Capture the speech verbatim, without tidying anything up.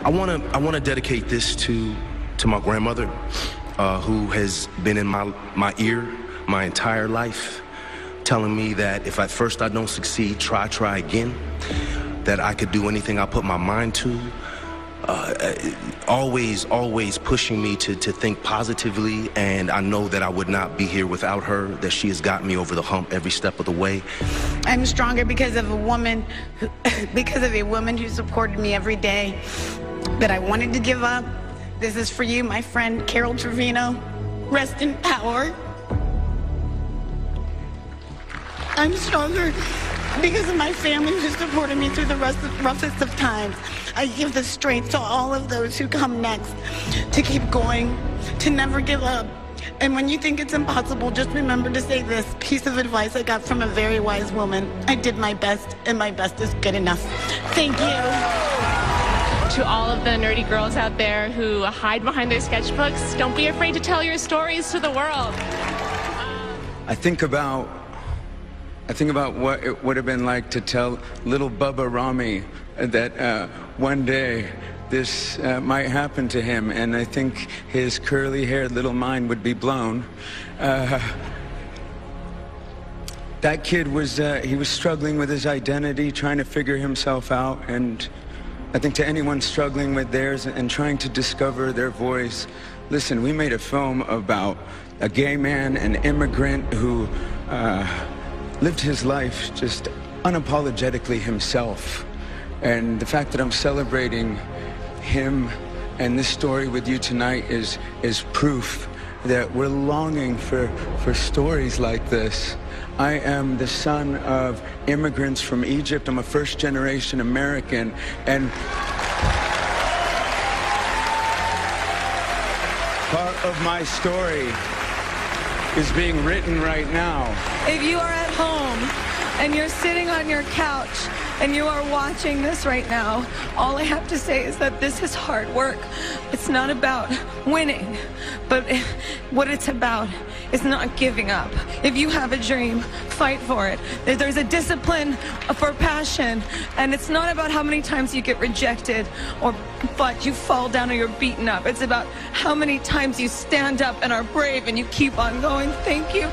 I wanna, I wanna dedicate this to, to my grandmother, uh, who has been in my, my ear my entire life, telling me that if at first I don't succeed, try, try again, that I could do anything I put my mind to, uh, always, always pushing me to, to think positively, and I know that I would not be here without her, that she has gotten me over the hump every step of the way. I'm stronger because of a woman, who, because of a woman who supported me every day, that I wanted to give up. This is for you, my friend, Carol Trevino. Rest in power. I'm stronger because of my family who supported me through the roughest of times. I give the strength to all of those who come next to keep going, to never give up. And when you think it's impossible, just remember to say this piece of advice I got from a very wise woman. I did my best, and my best is good enough. Thank you. To all of the nerdy girls out there who hide behind their sketchbooks, don't be afraid to tell your stories to the world. Um, I think about I think about what it would have been like to tell little Bubba Rami that uh, one day this uh, might happen to him, and I think his curly-haired little mind would be blown. Uh, that kid was, uh, he was struggling with his identity, trying to figure himself out, and I think to anyone struggling with theirs and trying to discover their voice, listen, we made a film about a gay man, an immigrant who uh, lived his life just unapologetically himself. And the fact that I'm celebrating him and this story with you tonight is is proof that we're longing for, for stories like this. I am the son of immigrants from Egypt. I'm a first-generation American. And part of my story is being written right now. If you are at home and you're sitting on your couch and you are watching this right now, all I have to say is that this is hard work. It's not about winning, but what it's about is not giving up. If you have a dream, fight for it. There's a discipline for passion, and it's not about how many times you get rejected or but you fall down or you're beaten up. It's about how many times you stand up and are brave and you keep on going. Thank you.